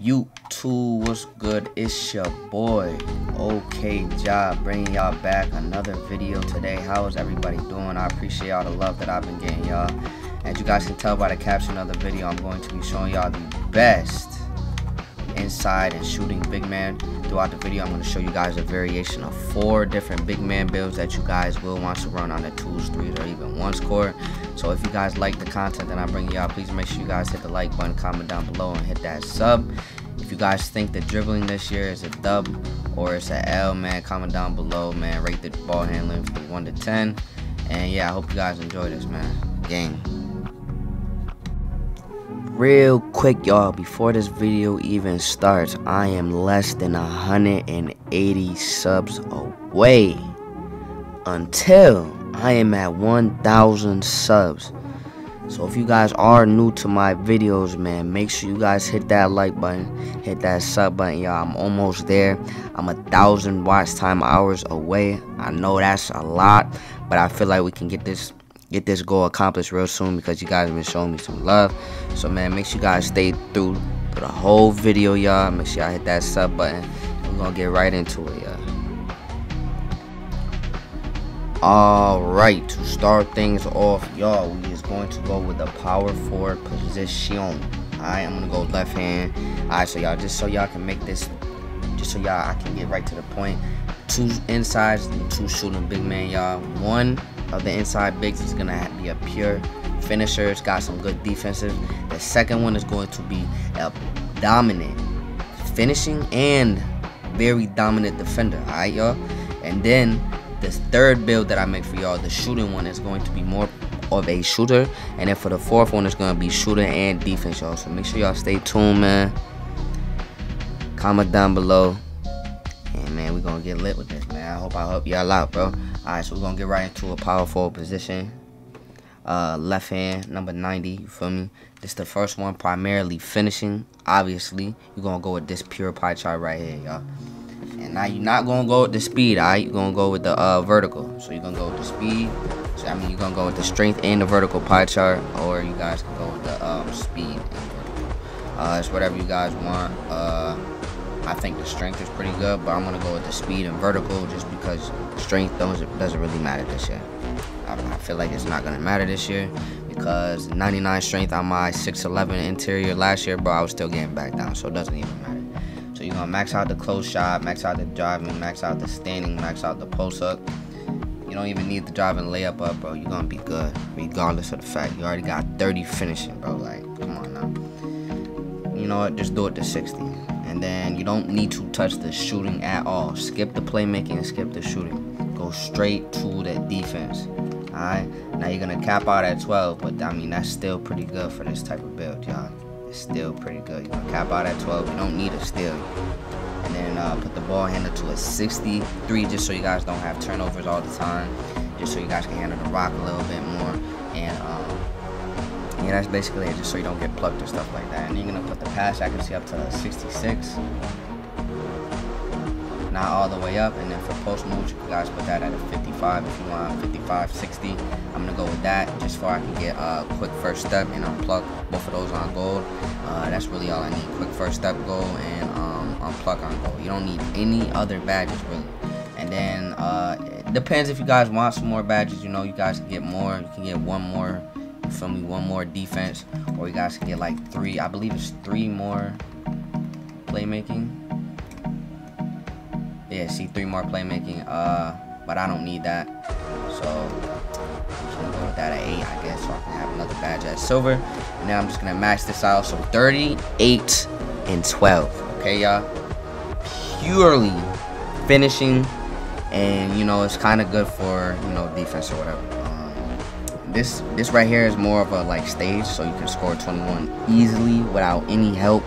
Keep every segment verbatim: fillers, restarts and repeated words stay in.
YouTube, what's good? It's your boy O K J H A, bringing y'all back another video today. How is everybody doing? I appreciate all the love that I've been getting y'all. As you guys can tell by the caption of the video, I'm going to be showing y'all the best inside and shooting big man. Throughout the video, I'm going to show you guys a variation of four different big man builds that you guys will want to run on the twos, threes, or even ones core. So if you guys like the content that I'm bringing y'all, please make sure you guys hit the like button, comment down below, and hit that sub. If you guys think that dribbling this year is a dub or it's an L, man, comment down below, man. Rate the ball handling from one to ten. And yeah, I hope you guys enjoy this, man. Game. Real quick, y'all, before this video even starts, I am less than one hundred eighty subs away until I am at one thousand subs. So if you guys are new to my videos, man, make sure you guys hit that like button, hit that sub button, y'all. I'm almost there. I'm a thousand watch time hours away. I know that's a lot, but I feel like we can get this get this goal accomplished real soon because you guys have been showing me some love. So, man, make sure you guys stay through for the whole video, y'all. Make sure y'all hit that sub button. We're gonna get right into it, y'all. Alright, to start things off, y'all, we is going to go with the power forward position. Alright, I'm gonna go left hand. Alright, so y'all, just so y'all can make this, just so y'all I can get right to the point. Two insides and two shooting big man, y'all. One of the inside bigs is gonna be a pure finisher. It's got some good defensive. The second one is going to be a dominant finishing and very dominant defender. Alright, y'all. And then this third build that I make for y'all, the shooting one, is going to be more of a shooter, and then for the fourth one, it's going to be shooter and defense, y'all. So make sure y'all stay tuned, man. Comment down below, and man, we're going to get lit with this, man. I hope I help y'all out, bro. Alright, so we're going to get right into a power forward position. Uh, left hand, number ninety, you feel me? This is the first one, primarily finishing, obviously. You're going to go with this pure pie chart right here, y'all. And now you're not gonna go with the speed, alright? You're gonna go with the uh, vertical. So you're gonna go with the speed. So I mean, you're gonna go with the strength and the vertical pie chart, or you guys can go with the um, speed and vertical. Uh, it's whatever you guys want. Uh, I think the strength is pretty good, but I'm gonna go with the speed and vertical just because strength doesn't doesn't really matter this year. I, I feel like it's not gonna matter this year because ninety-nine strength on my six eleven interior last year, bro, I was still getting back down, so it doesn't even matter. So you're gonna max out the close shot, max out the driving, max out the standing, max out the post up. You don't even need the driving layup up, bro. You're gonna be good, regardless of the fact you already got thirty finishing, bro. Like, come on now. You know what? Just do it to sixty, and then you don't need to touch the shooting at all. Skip the playmaking and skip the shooting. Go straight to that defense. All right. Now you're gonna cap out at twelve, but I mean that's still pretty good for this type of build, y'all. It's still pretty good. You're gonna cap out at twelve. You don't need a steal. And then uh, put the ball handler to a sixty-three just so you guys don't have turnovers all the time. Just so you guys can handle the rock a little bit more. And um, yeah, that's basically it. Just so you don't get plucked or stuff like that. And then you're gonna put the pass accuracy up to a sixty-six. Not all the way up. And then for post moves, you guys put that at a fifty-five if you want. fifty-five, sixty. I'm gonna go with that just so I can get a quick first step and unplug. Both of those on gold. Uh, that's really all I need. Quick first step goal and um, unplug on gold. You don't need any other badges really. And then uh, it depends if you guys want some more badges. You know, you guys can get more. You can get one more. You feel me? One more defense, or you guys can get like three. I believe it's three more playmaking. Yeah, see, three more playmaking, uh, but I don't need that, so I'm gonna go with that at eight, I guess, so I can have another badge at silver. And then I'm just gonna max this out, so thirty-eight and twelve, okay, y'all? Purely finishing, and, you know, it's kind of good for, you know, defense or whatever. Um, this, this right here is more of a, like, stage, so you can score twenty-one easily without any help.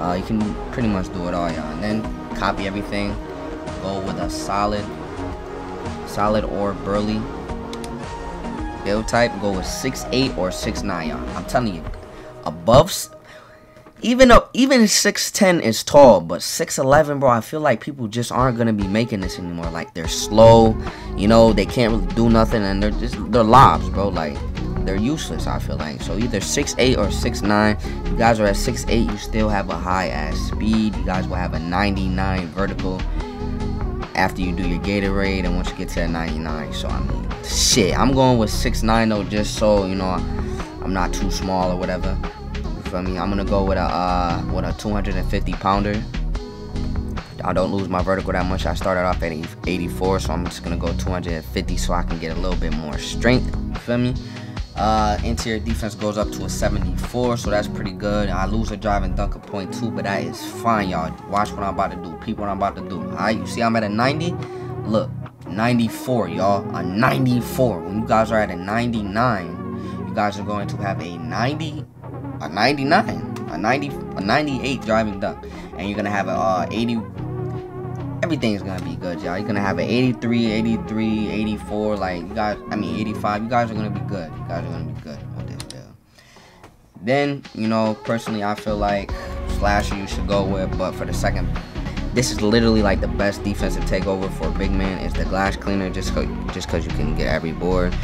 Uh, you can pretty much do it all, y'all, and then copy everything. Go with a solid solid or burly build type. Go with six eight or six nine, y'all. I'm telling you, above even up even six ten is tall, but six eleven, bro, I feel like people just aren't gonna be making this anymore. Like, they're slow, you know, they can't really do nothing, and they're just they're lobs, bro. Like, they're useless, I feel like. So either six eight or six nine. You guys are at six eight, you still have a high ass speed. You guys will have a ninety-nine vertical after you do your Gatorade and once you get to that ninety-nine. So I mean, shit, I'm going with six nine though, just so you know I'm not too small or whatever. You feel me? I'm gonna go with a uh, with a two hundred fifty pounder. I don't lose my vertical that much. I started off at eighty-four, so I'm just gonna go two hundred fifty so I can get a little bit more strength. You feel me? Uh, interior defense goes up to a seventy-four, so that's pretty good. I lose a drive and dunk a point two, but that is fine, y'all. Watch what I'm about to do. Peep what I'm about to do. Alright, you see I'm at a ninety? Look, ninety-four, y'all. A ninety-four. When you guys are at a ninety-nine, you guys are going to have a ninety, a ninety-nine, a ninety, a ninety-eight driving dunk. And you're gonna have a uh, eighty. Everything's gonna be good, y'all. You're gonna have an eighty-three, eighty-three, eighty-four, like you guys, I mean eighty-five. You guys are gonna be good. You guys are gonna be good with this deal. Then, you know, personally I feel like slasher you should go with, but for the second, this is literally like the best defensive takeover for a big man. It's the glass cleaner, just cause, just cause you can get every board.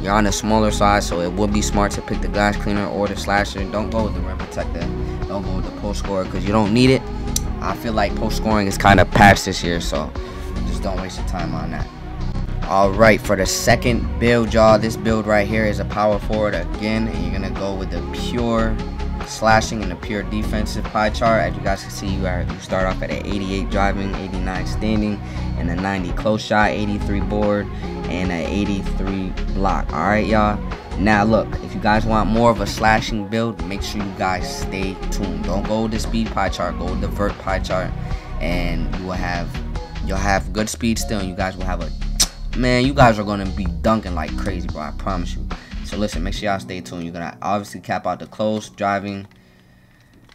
You're on a smaller size, so it would be smart to pick the glass cleaner or the slasher. Don't go with the rim protector. Don't go with the post scorer because you don't need it. I feel like post scoring is kind of patched this year, so just don't waste your time on that. Alright, for the second build, y'all, this build right here is a power forward again, and you're going to go with the pure slashing and the pure defensive pie chart. As you guys can see, you, are, you start off at an eighty-eight driving, eighty-nine standing, and a ninety close shot, eighty-three board, and an eighty-three block. Alright, y'all. Now look, if you guys want more of a slashing build, make sure you guys stay tuned. Don't go with the speed pie chart, go with the vert pie chart, and you will have you'll have good speed still, and you guys will have a man, you guys are gonna be dunking like crazy, bro. I promise you. So listen, make sure y'all stay tuned. You're gonna obviously cap out the close, driving,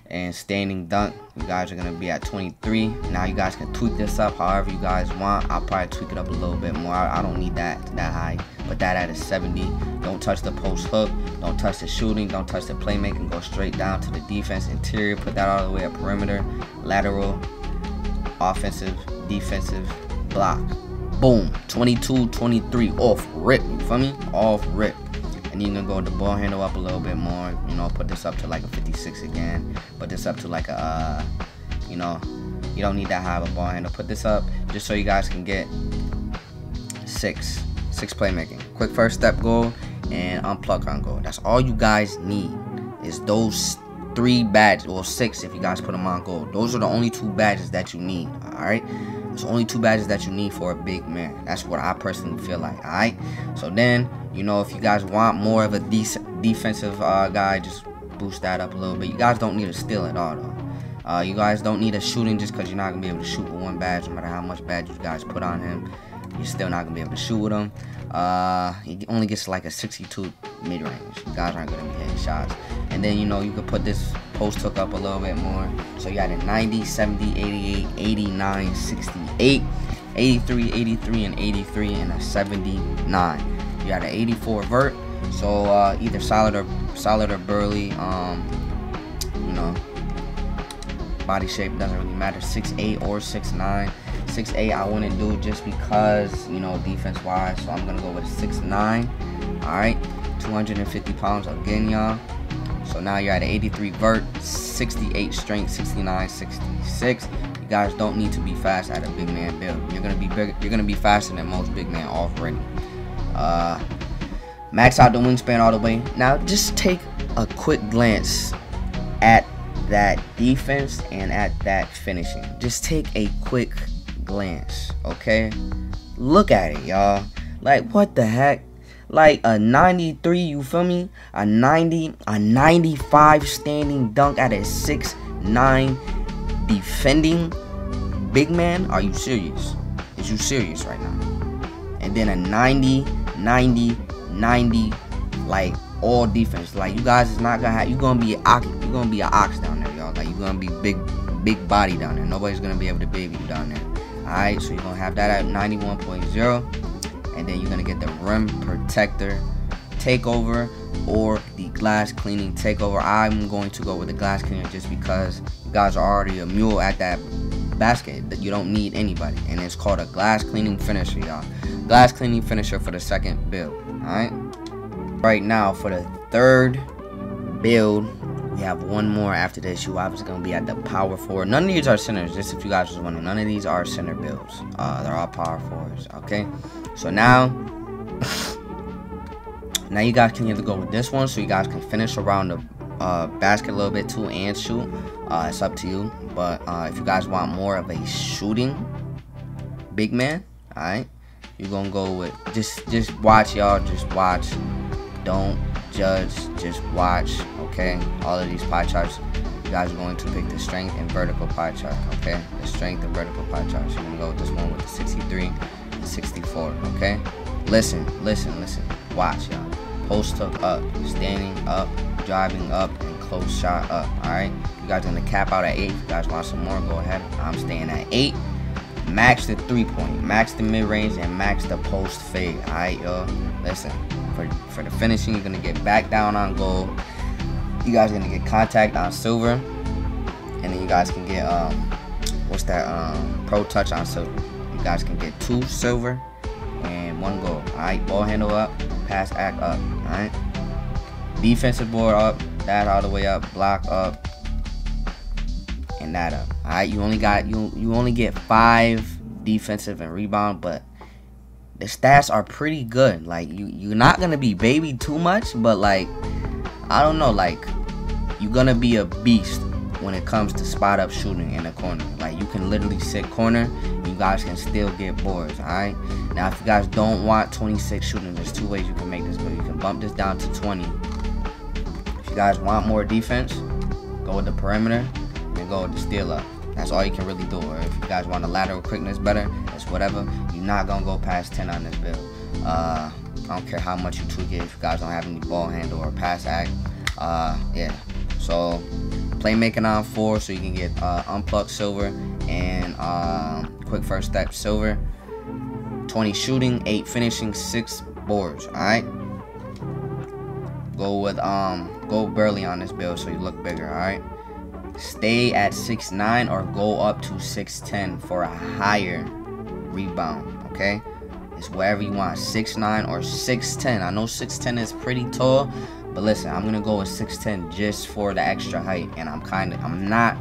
and standing dunk. You guys are gonna be at twenty-three. Now you guys can tweak this up however you guys want. I'll probably tweak it up a little bit more. I, I don't need that that high. But that at a seventy, don't touch the post hook, don't touch the shooting, don't touch the playmaking, go straight down to the defense, interior, put that all the way up, perimeter, lateral, offensive, defensive, block. Boom, twenty-two, twenty-three, off rip, you feel me? Off rip. And you're gonna go with the ball handle up a little bit more, you know, put this up to like a fifty-six again, put this up to like a, uh, you know, you don't need that high of a ball handle, put this up just so you guys can get six. Six playmaking, quick first step goal, and unplug on goal. That's all you guys need is those three badges, or six if you guys put them on goal. Those are the only two badges that you need, all right? There's only two badges that you need for a big man. That's what I personally feel like, all right? So then, you know, if you guys want more of a de defensive uh, guy, just boost that up a little bit. You guys don't need a steal at all, though. Uh, you guys don't need a shooting just because you're not going to be able to shoot with one badge. No matter how much badge you guys put on him, you're still not going to be able to shoot with him. Uh, he only gets like a sixty-two mid-range. You guys aren't going to be hitting shots. And then, you know, you can put this post hook up a little bit more. So you had a ninety, seventy, eighty-eight, eighty-nine, sixty-eight, eighty-three, eighty-three, and eighty-three, and a seventy-nine. You had an eighty-four vert. So uh, either solid or, solid or burly, um, you know. Body shape doesn't really matter, six eight or six nine. six eight I wouldn't do just because, you know, defense wise, so I'm gonna go with six nine. All right, two hundred fifty pounds again, y'all. So now you're at an eighty-three vert, sixty-eight strength, sixty-nine, sixty-six. You guys don't need to be fast at a big man build. You're gonna be bigger, you're gonna be faster than most big men already. Uh, max out the wingspan all the way. Now just take a quick glance at that defense and at that finishing. Just take a quick glance, okay? Look at it, y'all. Like, what the heck? Like a ninety-three, you feel me? A ninety, a ninety-five standing dunk at a six nine defending big man? Are you serious? Is you serious right now? And then a ninety, ninety, ninety, like all defense. Like, you guys is not gonna have, you're gonna be an ox, you're gonna be an ox down there, y'all. Like, you're gonna be big, big body down there. Nobody's gonna be able to baby you down there. Alright, so you're gonna have that at ninety-one point zero, and then you're gonna get the rim protector takeover or the glass cleaning takeover. I'm going to go with the glass cleaner just because you guys are already a mule at that basket, that you don't need anybody, and it's called a glass cleaning finisher, y'all. Glass cleaning finisher for the second build, alright? right now for the third build. We have one more after this. You obviously gonna be at the power forward. None of these are centers, just if you guys was wondering. None of these are center builds. Uh, they're all power forwards. Okay. So now now you guys can either go with this one so you guys can finish around the uh basket a little bit too and shoot. Uh it's up to you. But uh if you guys want more of a shooting big man, alright, you're gonna go with just just watch y'all, just watch. Don't judge, just watch. Okay, all of these pie charts, you guys are going to pick the strength and vertical pie chart. Okay, the strength and vertical pie charts. You're gonna go with this one with the sixty-three and sixty-four. Okay, listen, listen, listen, watch y'all. Post hook up, standing up, driving up, and close shot up. All right, you guys are gonna cap out at eight. If you guys want some more, go ahead. I'm staying at eight. Max the three-point, max the mid-range, and max the post fade. All right, y'all. Listen, for for the finishing, you're gonna get back down on gold. You guys are gonna get contact on silver, and then you guys can get um what's that um pro touch on silver. You guys can get two silver and one gold. All right, ball handle up, pass act up. All right, defensive board up, that all the way up, block up, and that up. All right, you only got you you only get five defensive and rebound, but the stats are pretty good. Like you you're not gonna be baby too much, but like, I don't know, like, you're gonna be a beast when it comes to spot up shooting in the corner. Like, you can literally sit corner, you guys can still get boards. All right, now if you guys don't want twenty-six shooting, there's two ways you can make this build. You can bump this down to twenty. If you guys want more defense, go with the perimeter and go with the steal up. That's all you can really do. Or if you guys want the lateral quickness better, that's whatever. You're not gonna go past ten on this build. uh I don't care how much you tweak it if you guys don't have any ball handle or pass act. Uh, yeah. So, playmaking on four so you can get uh, unplucked silver and uh, quick first step silver. twenty shooting, eight finishing, six boards. All right. Go with um, go burly on this build so you look bigger. All right. Stay at six nine or go up to six ten for a higher rebound. Okay. It's wherever you want, six nine or six ten. I know six ten is pretty tall, but listen, I'm gonna go with six ten just for the extra height. And I'm kind of, I'm not,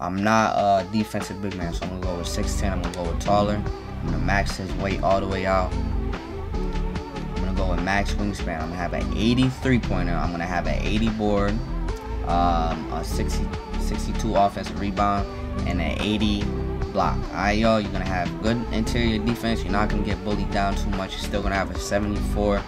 I'm not a defensive big man, so I'm gonna go with six ten. I'm gonna go with taller. I'm gonna max his weight all the way out. I'm gonna go with max wingspan. I'm gonna have an eighty-three pointer. I'm gonna have an eighty board, um, a sixty, sixty-two offensive rebound, and an eighty. Block. Alright, y'all, you're gonna have good interior defense. You're not gonna get bullied down too much. You're still gonna have a seventy-four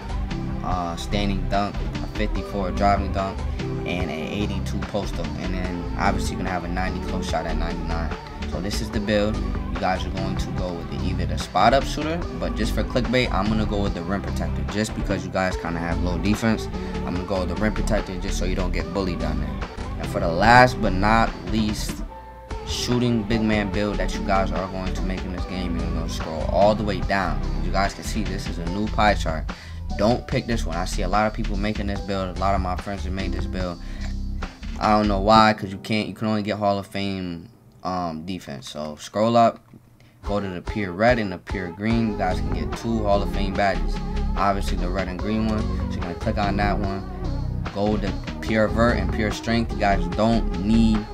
uh, standing dunk, a fifty-four driving dunk, and an eighty-two post up. And then obviously you're gonna have a ninety close shot at ninety-nine. So this is the build. You guys are going to go with the, either the spot up shooter, but just for clickbait, I'm gonna go with the rim protector just because you guys kind of have low defense. I'm gonna go with the rim protector just so you don't get bullied down there. And for the last but not least shooting big man build that you guys are going to make in this game, you're going to scroll all the way down. You guys can see this is a new pie chart. Don't pick this one. I see a lot of people making this build. A lot of my friends have made this build. I don't know why, because you can't, you can only get Hall of Fame um defense. So scroll up, go to the pure red and the pure green. You guys can get two Hall of Fame badges, obviously the red and green one, so you're going to click on that one. Go to pure vert and pure strength. You guys don't need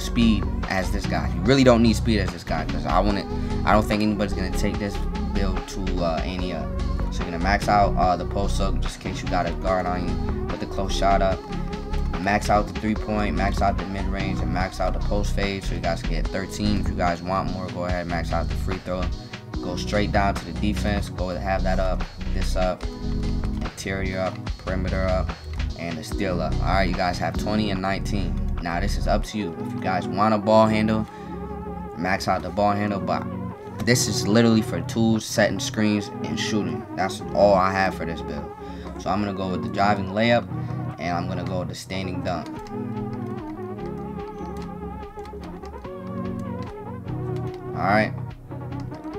speed as this guy. You really don't need speed as this guy, because I want it. I don't think anybody's gonna take this build to uh, any up. So you're gonna max out uh, the post up just in case you got a guard on you. Put the close shot up. Max out the three point. Max out the mid range and max out the post fade. So you guys can get thirteen. If you guys want more, go ahead and max out the free throw. Go straight down to the defense. Go ahead and have that up. This up. Interior up. Perimeter up. And the steal up. All right, you guys have twenty and nineteen. Now this is up to you. If you guys want a ball handle, max out the ball handle, but this is literally for tools, setting screens, and shooting. That's all I have for this build. So I'm gonna go with the driving layup, and I'm gonna go with the standing dunk. All right,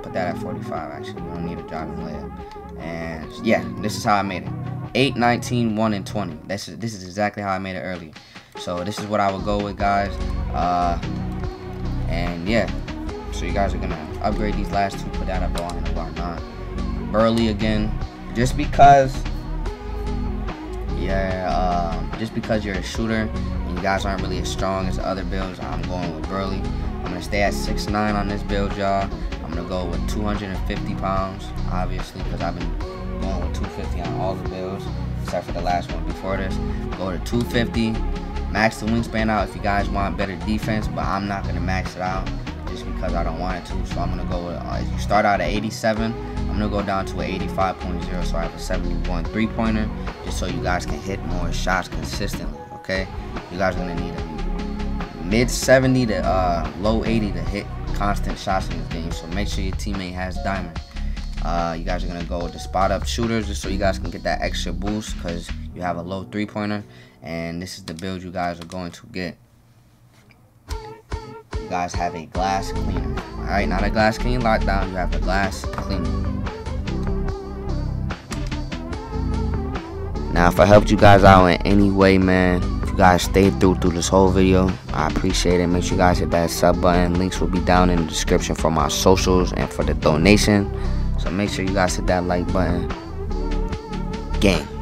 put that at forty-five. Actually, you don't need a driving layup. And yeah, this is how I made it: eight, nineteen, one, and twenty. This is this is exactly how I made it earlier. So this is what I would go with, guys. Uh, and yeah, so you guys are gonna upgrade these last two, put that up on and whatnot. Burley again, just because yeah uh, just because you're a shooter and you guys aren't really as strong as other builds, I'm going with Burley. I'm gonna stay at six nine on this build, y'all. I'm gonna go with two hundred fifty pounds, obviously, because I've been going with two fifty on all the builds except for the last one before this. Go to two fifty, max the wingspan out if you guys want better defense, but I'm not gonna max it out just because I don't want it to. So I'm gonna go with, uh, if you start out at eighty-seven, I'm gonna go down to an eighty-five point zero, so I have a seventy-one three-pointer, just so you guys can hit more shots consistently, okay? You guys are gonna need a mid seventy to uh, low eighty to hit constant shots in this game, so make sure your teammate has diamond. Uh, you guys are gonna go with the spot-up shooters, just so you guys can get that extra boost, because you have a low three-pointer, and this is the build you guys are going to get. You guys have a glass cleaner, all right? Not a glass clean lockdown, you have a glass cleaner. Now, if I helped you guys out in any way, man, if you guys stayed through through this whole video, I appreciate it. Make sure you guys hit that sub button. Links will be down in the description for my socials and for the donation. So make sure you guys hit that like button. Game.